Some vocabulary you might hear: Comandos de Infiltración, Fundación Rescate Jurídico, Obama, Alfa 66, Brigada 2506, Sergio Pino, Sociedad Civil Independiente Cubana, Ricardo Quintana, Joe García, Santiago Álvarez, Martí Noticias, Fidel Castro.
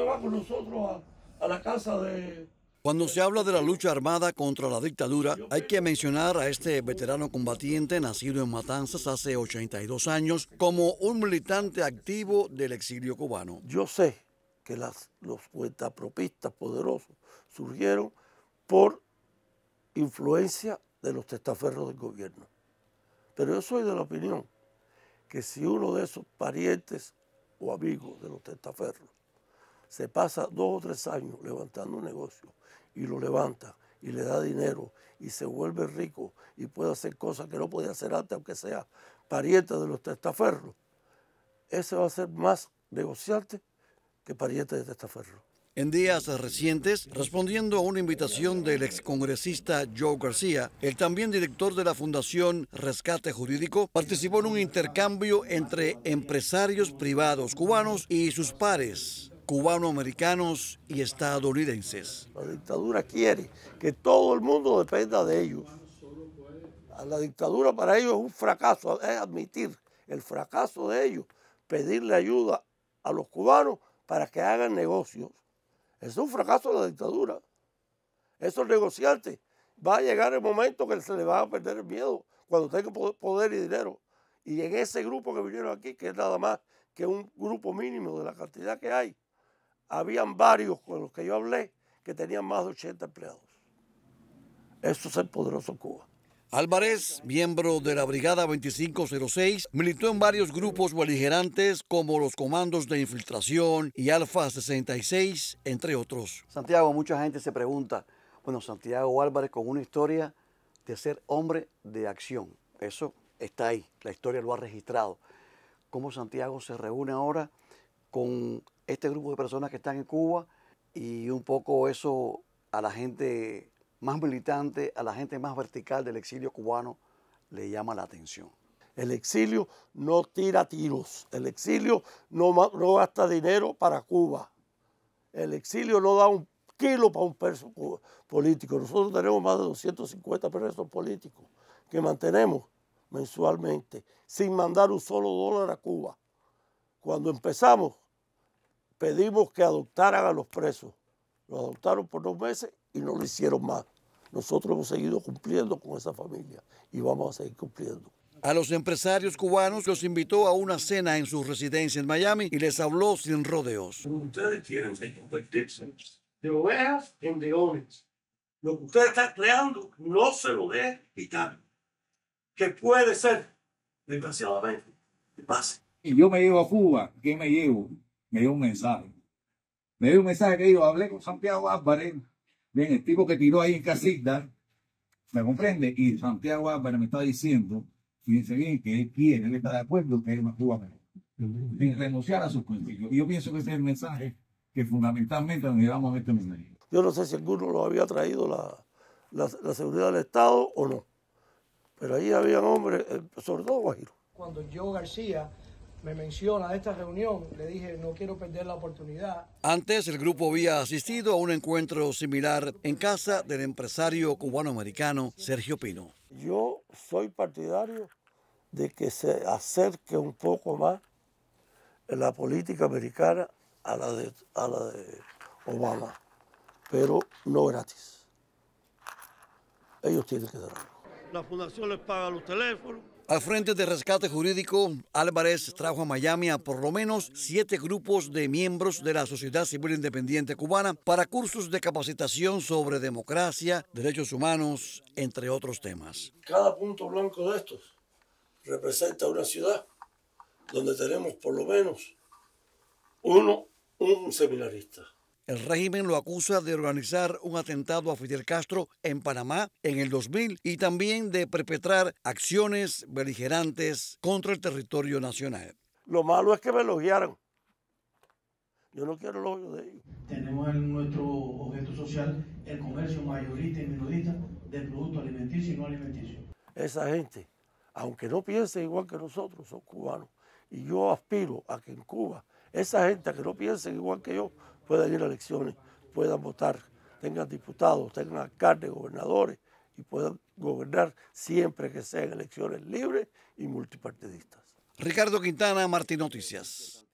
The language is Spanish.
usted va con nosotros a la casa de... Cuando se habla de la lucha armada contra la dictadura, hay que mencionar a este veterano combatiente nacido en Matanzas hace 82 años como un militante activo del exilio cubano. Yo sé que los cuentapropistas poderosos surgieron por influencia de los testaferros del gobierno. Pero yo soy de la opinión que si uno de esos parientes o amigos de los testaferros se pasa 2 o 3 años levantando un negocio y lo levanta y le da dinero y se vuelve rico y puede hacer cosas que no podía hacer antes, aunque sea pariente de los testaferros, ese va a ser más negociante que pariente de testaferros. En días recientes, respondiendo a una invitación del excongresista Joe García, el también director de la Fundación Rescate Jurídico, participó en un intercambio entre empresarios privados cubanos y sus pares, cubanoamericanos y estadounidenses. La dictadura quiere que todo el mundo dependa de ellos. La dictadura para ellos es un fracaso, es admitir el fracaso de ellos, pedirle ayuda a los cubanos para que hagan negocios. Es un fracaso de la dictadura. Esos negociantes, va a llegar el momento que se les va a perder el miedo cuando tengan poder y dinero. Y en ese grupo que vinieron aquí, que es nada más que un grupo mínimo de la cantidad que hay, habían varios con los que yo hablé que tenían más de 80 empleados. Eso es el poderoso Cuba. Álvarez, miembro de la Brigada 2506, militó en varios grupos beligerantes como los Comandos de Infiltración y Alfa 66, entre otros. Santiago, mucha gente se pregunta, bueno, Santiago Álvarez con una historia de ser hombre de acción. Eso está ahí, la historia lo ha registrado. ¿Cómo Santiago se reúne ahora con este grupo de personas que están en Cuba y un poco eso a la gente más militante, a la gente más vertical del exilio cubano, le llama la atención? El exilio no tira tiros, el exilio no gasta dinero para Cuba, el exilio no da un kilo para un preso político. Nosotros tenemos más de 250 presos políticos que mantenemos mensualmente, sin mandar un solo dólar a Cuba. Cuando empezamos, pedimos que adoptaran a los presos. Los adoptaron por 2 meses y no lo hicieron más. Nosotros hemos seguido cumpliendo con esa familia y vamos a seguir cumpliendo. A los empresarios cubanos los invitó a una cena en su residencia en Miami y les habló sin rodeos. Ustedes tienen que convertirse de ovejas en leones. Lo que usted está creando no se lo dé quitar. Que puede ser, desgraciadamente, que pase. Y yo me llevo a Cuba, ¿qué me llevo? Me llevo un mensaje. Me llevo un mensaje que yo hablé con Santiago Álvarez. Bien, el tipo que tiró ahí en casita, ¿me comprende? Y Santiago Álvarez me está diciendo, fíjense bien, que él quiere, él está de acuerdo que él más Cuba mejor, sin renunciar a sus principios. Y yo pienso que ese es el mensaje que fundamentalmente nos llevamos a este mensaje. Yo no sé si alguno lo había traído la seguridad del Estado o no, pero ahí había hombres, sobre todo guajiros. Cuando Joe García me menciona esta reunión, le dije, no quiero perder la oportunidad. Antes, el grupo había asistido a un encuentro similar en casa del empresario cubano-americano Sergio Pino. Yo soy partidario de que se acerque un poco más la política americana a la de Obama, pero no gratis. Ellos tienen que dar algo. La fundación les paga los teléfonos. Al frente de Rescate Jurídico, Álvarez trajo a Miami a por lo menos 7 grupos de miembros de la Sociedad Civil Independiente Cubana para cursos de capacitación sobre democracia, derechos humanos, entre otros temas. Cada punto blanco de estos representa una ciudad donde tenemos por lo menos un seminarista. El régimen lo acusa de organizar un atentado a Fidel Castro en Panamá en el 2000 y también de perpetrar acciones beligerantes contra el territorio nacional. Lo malo es que me elogiaron. Yo no quiero elogio de ellos. Tenemos en nuestro objeto social el comercio mayorista y minorista de productos alimenticios y no alimenticios. Esa gente, aunque no piense igual que nosotros, son cubanos. Y yo aspiro a que en Cuba, esa gente que no piense igual que yo, puedan ir a elecciones, puedan votar, tengan diputados, tengan alcaldes, gobernadores y puedan gobernar siempre que sean elecciones libres y multipartidistas. Ricardo Quintana, Martí Noticias.